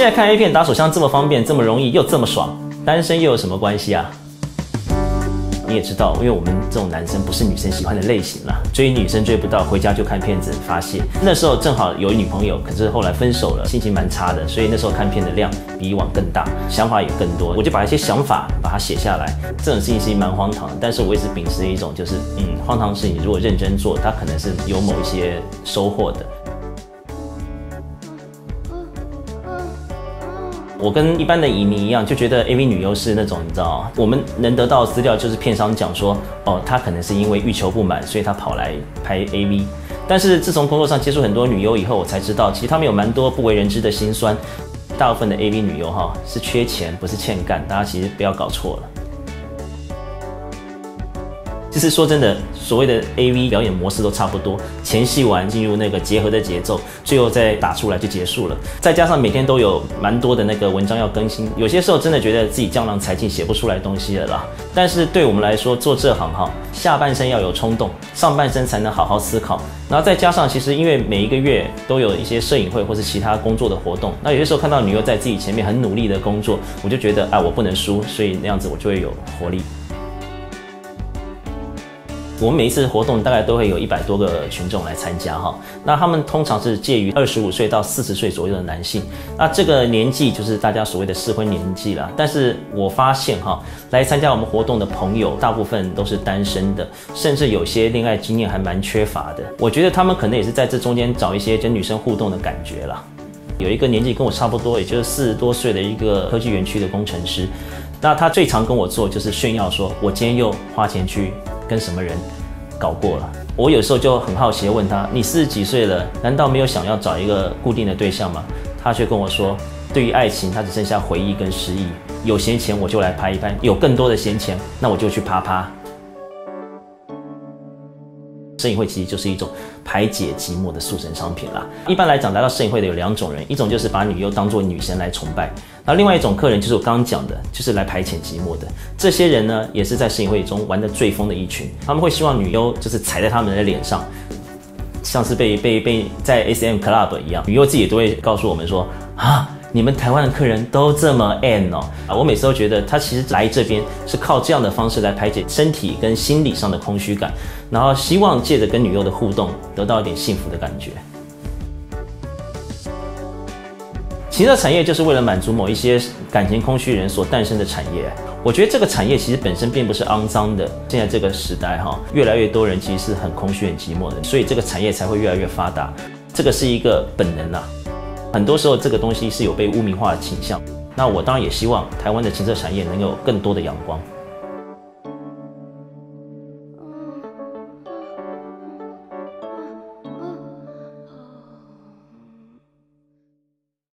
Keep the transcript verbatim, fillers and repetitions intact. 现在看 A 片打手枪这么方便，这么容易，又这么爽，单身又有什么关系啊？你也知道，因为我们这种男生不是女生喜欢的类型啦，追女生追不到，回家就看片子发泄。那时候正好有女朋友，可是后来分手了，心情蛮差的，所以那时候看片的量比以往更大，想法也更多。我就把一些想法把它写下来，这种事情是蛮荒唐的，但是我一直秉持一种就是，嗯，荒唐的事情如果认真做，它可能是有某一些收获的。 我跟一般的影迷一样，就觉得 A V 女优是那种你知道，我们能得到的资料就是片商讲说，哦，她可能是因为欲求不满，所以她跑来拍 A V。但是自从工作上接触很多女优以后，我才知道，其实她们有蛮多不为人知的辛酸。大部分的 A V 女优哈是缺钱，不是欠干，大家其实不要搞错了。 其实说真的，所谓的 A V 表演模式都差不多，前戏完进入那个结合的节奏，最后再打出来就结束了。再加上每天都有蛮多的那个文章要更新，有些时候真的觉得自己江郎才尽，写不出来东西了啦。但是对我们来说，做这行哈，下半身要有冲动，上半身才能好好思考。然后再加上，其实因为每一个月都有一些摄影会或是其他工作的活动，那有些时候看到女优在自己前面很努力的工作，我就觉得啊，我不能输，所以那样子我就会有活力。 我们每一次活动大概都会有一百多个群众来参加哈，那他们通常是介于二十五岁到四十岁左右的男性，那这个年纪就是大家所谓的适婚年纪啦。但是我发现哈，来参加我们活动的朋友大部分都是单身的，甚至有些恋爱经验还蛮缺乏的。我觉得他们可能也是在这中间找一些跟女生互动的感觉啦。有一个年纪跟我差不多，也就是四十多岁的一个科技园区的工程师，那他最常跟我做就是炫耀说，我今天又花钱去。 跟什么人搞过了？我有时候就很好奇地问他：“你四十几岁了，难道没有想要找一个固定的对象吗？”他却跟我说：“对于爱情，他只剩下回忆跟失忆。有闲钱我就来拍一拍，有更多的闲钱，那我就去啪啪。”摄影会其实就是一种排解寂寞的速成商品啦。一般来讲，来到摄影会的有两种人，一种就是把女优当作女神来崇拜。 那另外一种客人就是我刚刚讲的，就是来排遣寂寞的。这些人呢，也是在摄影会中玩得最疯的一群。他们会希望女优就是踩在他们的脸上，像是被被被在 S M Club 一样。女优自己都会告诉我们说啊，你们台湾的客人都这么 N 哦。啊，我每次都觉得他其实来这边是靠这样的方式来排解身体跟心理上的空虚感，然后希望借着跟女优的互动得到一点幸福的感觉。 情色产业就是为了满足某一些感情空虚人所诞生的产业。我觉得这个产业其实本身并不是肮脏的。现在这个时代哈，越来越多人其实是很空虚、很寂寞的，所以这个产业才会越来越发达。这个是一个本能啦。很多时候这个东西是有被污名化的倾向。那我当然也希望台湾的情色产业能有更多的阳光。